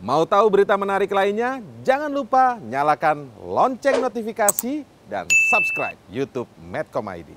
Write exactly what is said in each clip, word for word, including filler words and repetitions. Mau tahu berita menarik lainnya? Jangan lupa nyalakan lonceng notifikasi dan subscribe YouTube Medcom dot I D.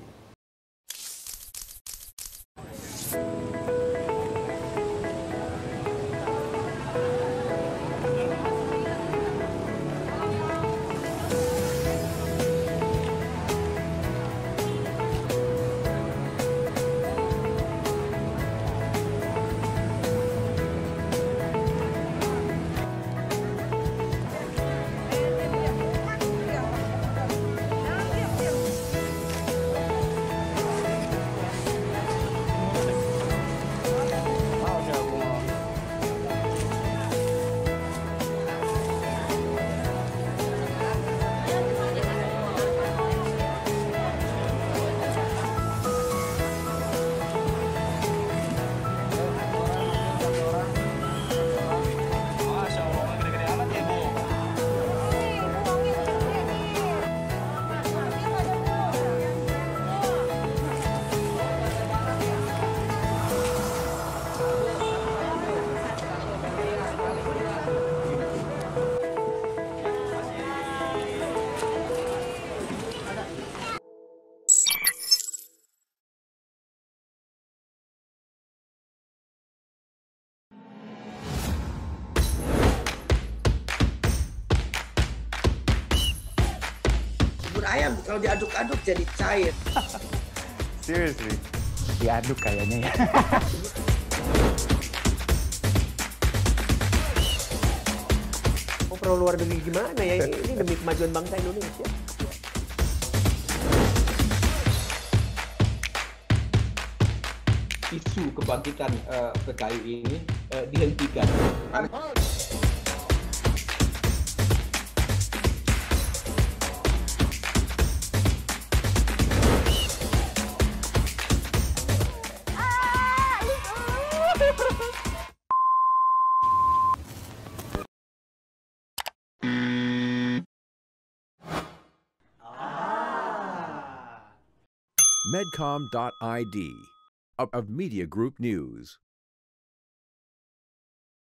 Ayam kalau diaduk-aduk jadi cair. Seriously, diaduk kayaknya ya. Oh, perlu luar negeri gimana ya ini, ini demi kemajuan bangsa Indonesia. Isu kebangkitan uh, P K I ini uh, dihentikan. Medcom dot I D, of Media Group News.